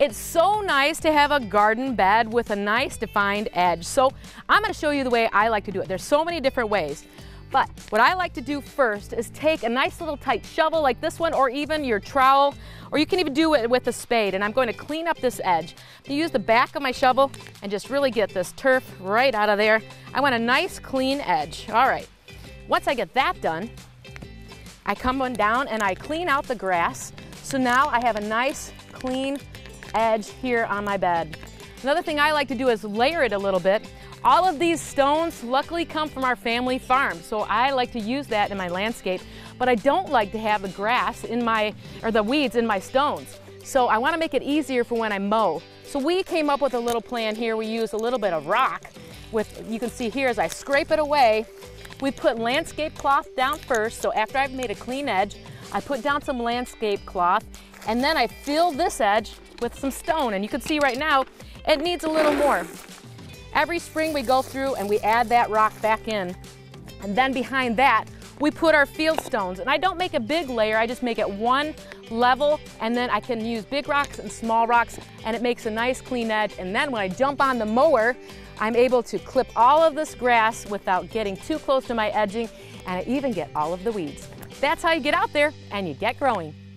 It's so nice to have a garden bed with a nice defined edge. So I'm going to show you the way I like to do it. There's so many different ways. But what I like to do first is take a nice little tight shovel like this one, or even your trowel, or you can even do it with a spade, and I'm going to clean up this edge. I use the back of my shovel and just really get this turf right out of there. I want a nice clean edge. All right, once I get that done, I come on down and I clean out the grass. So now I have a nice clean edge here on my bed. Another thing I like to do is layer it a little bit. All of these stones luckily come from our family farm, so I like to use that in my landscape, but I don't like to have the grass in my, or the weeds in my stones. So I want to make it easier for when I mow. So we came up with a little plan here. We use a little bit of rock with, you can see here as I scrape it away, we put landscape cloth down first. So after I've made a clean edge, I put down some landscape cloth, and then I fill this edge with some stone, and you can see right now it needs a little more. Every spring we go through and we add that rock back in, and then behind that we put our field stones. And I don't make a big layer, I just make it one level, and then I can use big rocks and small rocks, and it makes a nice clean edge. And then when I jump on the mower, I'm able to clip all of this grass without getting too close to my edging, and I even get all of the weeds. That's how you get out there and you get growing.